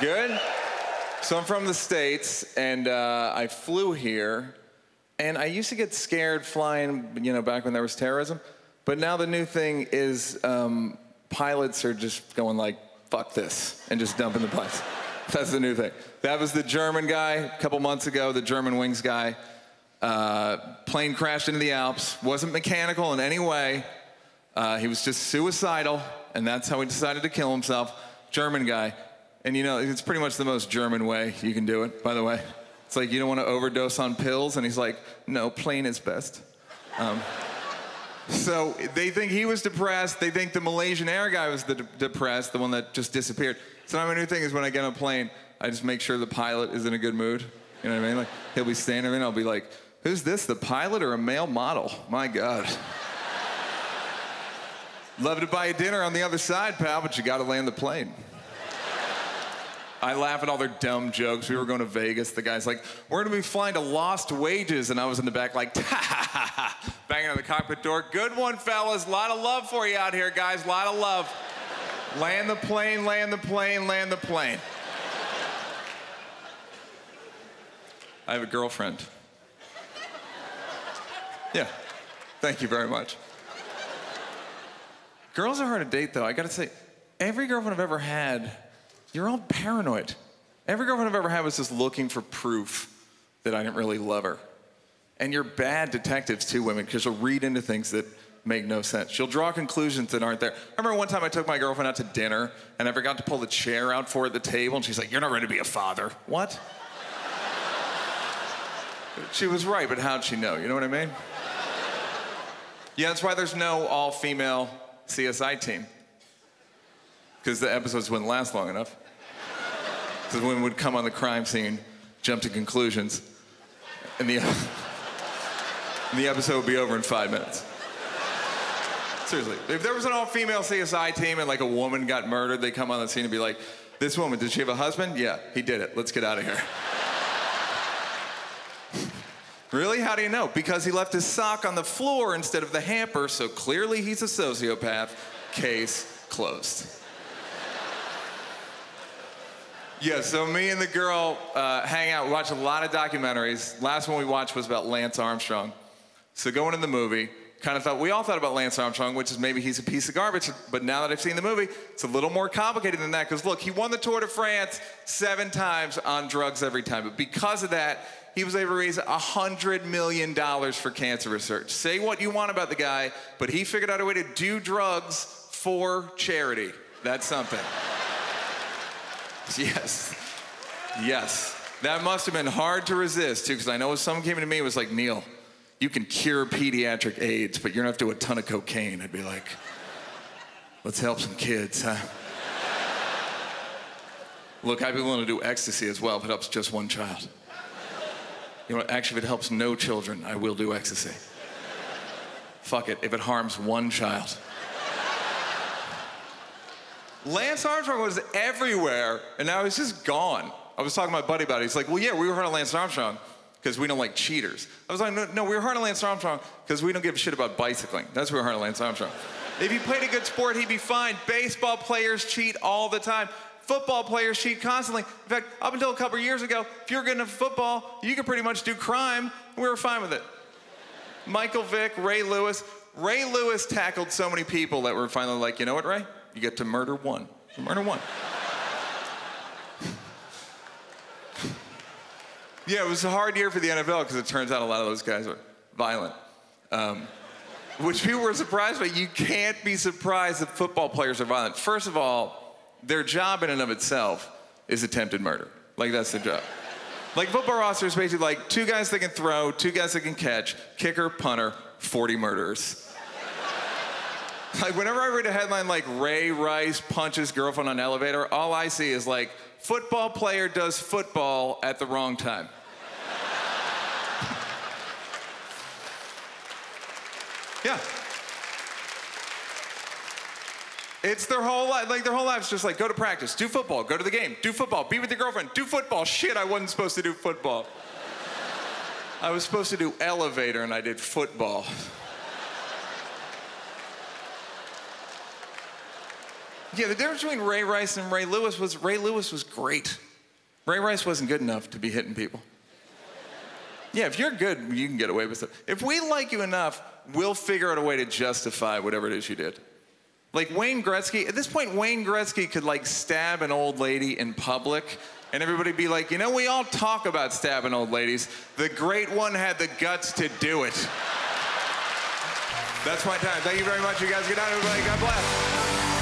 Good? So I'm from the States, and I flew here. And I used to get scared flying, you know, back when there was terrorism. But now the new thing is pilots are just going like, fuck this, and just dumping the planes. That's the new thing. That was the German guy a couple months ago, the German Wings guy. Plane crashed into the Alps. Wasn't mechanical in any way. He was just suicidal, and that's how he decided to kill himself. German guy. And you know, it's pretty much the most German way you can do it, by the way. It's like, you don't want to overdose on pills, and he's like, no, plane is best. So they think he was depressed. They think the Malaysian air guy was depressed, the one that just disappeared. So now my new thing is when I get on a plane, I just make sure the pilot is in a good mood. You know what I mean? Like, he'll be standing there, and I'll be like, who's this, the pilot or a male model? My God. Love to buy you dinner on the other side, pal, but you got to land the plane. I laugh at all their dumb jokes. We were going to Vegas. The guy's like, we're going to be flying to Lost Wages. And I was in the back like, ha, ha, ha, ha, banging on the cockpit door. Good one, fellas. A lot of love for you out here, guys. A lot of love. Land the plane, land the plane, land the plane. I have a girlfriend. Yeah. Thank you very much. Girls are hard to date, though. I got to say, every girlfriend I've ever had, you're all paranoid. Every girlfriend I've ever had was just looking for proof that I didn't really love her. And you're bad detectives too, women, because you'll read into things that make no sense. She'll draw conclusions that aren't there. I remember one time I took my girlfriend out to dinner, and I forgot to pull the chair out for her at the table, and she's like, you're not ready to be a father. What? She was right, but how'd she know? You know what I mean? Yeah, that's why there's no all-female CSI team. Because the episodes wouldn't last long enough. Because women would come on the crime scene, jump to conclusions, and the episode would be over in 5 minutes. Seriously, if there was an all-female CSI team and like a woman got murdered, they'd come on the scene and be like, this woman, did she have a husband? Yeah, he did it. Let's get out of here. Really? How do you know? Because he left his sock on the floor instead of the hamper, so clearly he's a sociopath. Case closed. Yeah, so me and the girl hang out. We watch a lot of documentaries. Last one we watched was about Lance Armstrong. So going in the movie, kind of thought, we all thought about Lance Armstrong, which is maybe he's a piece of garbage. But now that I've seen the movie, it's a little more complicated than that. Because look, he won the Tour de France 7 times on drugs every time. But because of that, he was able to raise $100 million for cancer research. Say what you want about the guy, but he figured out a way to do drugs for charity. That's something. Yes, yes. That must have been hard to resist, too, because I know someone came to me and was like, Neil, you can cure pediatric AIDS, but you're gonna have to do a ton of cocaine. I'd be like, let's help some kids, huh? Look, I'd be willing to do ecstasy as well if it helps just one child. You know, actually, if it helps no children, I will do ecstasy. Fuck it, if it harms one child. Lance Armstrong was everywhere, and now he's just gone. I was talking to my buddy about it. He's like, well, yeah, we were hard on Lance Armstrong because we don't like cheaters. I was like, no, we were hard on Lance Armstrong because we don't give a shit about bicycling. That's where we were hard on Lance Armstrong. If he played a good sport, he'd be fine. Baseball players cheat all the time. Football players cheat constantly. In fact, up until a couple of years ago, if you were good enough at football, you could pretty much do crime, and we were fine with it. Michael Vick, Ray Lewis. Ray Lewis tackled so many people that were finally like, you know what, Ray? You get to murder one. Murder one. Yeah, it was a hard year for the NFL because it turns out a lot of those guys are violent. Which people were surprised by. You can't be surprised that football players are violent. First of all, their job in and of itself is attempted murder. Like, that's the job. Like, football roster is basically like 2 guys that can throw, 2 guys that can catch, kicker, punter, 40 murderers. Like, whenever I read a headline like Ray Rice punches girlfriend on elevator, all I see is like, football player does football at the wrong time. Yeah. It's their whole life, like their whole life's just like, go to practice, do football, go to the game, do football, be with your girlfriend, do football. Shit, I wasn't supposed to do football. I was supposed to do elevator and I did football. Yeah, the difference between Ray Rice and Ray Lewis was Ray Lewis was great. Ray Rice wasn't good enough to be hitting people. Yeah, if you're good, you can get away with it. If we like you enough, we'll figure out a way to justify whatever it is you did. Like Wayne Gretzky, at this point, Wayne Gretzky could like stab an old lady in public and everybody be like, you know, we all talk about stabbing old ladies. The great one had the guts to do it. That's my time. Thank you very much, you guys. Good night, everybody. God bless.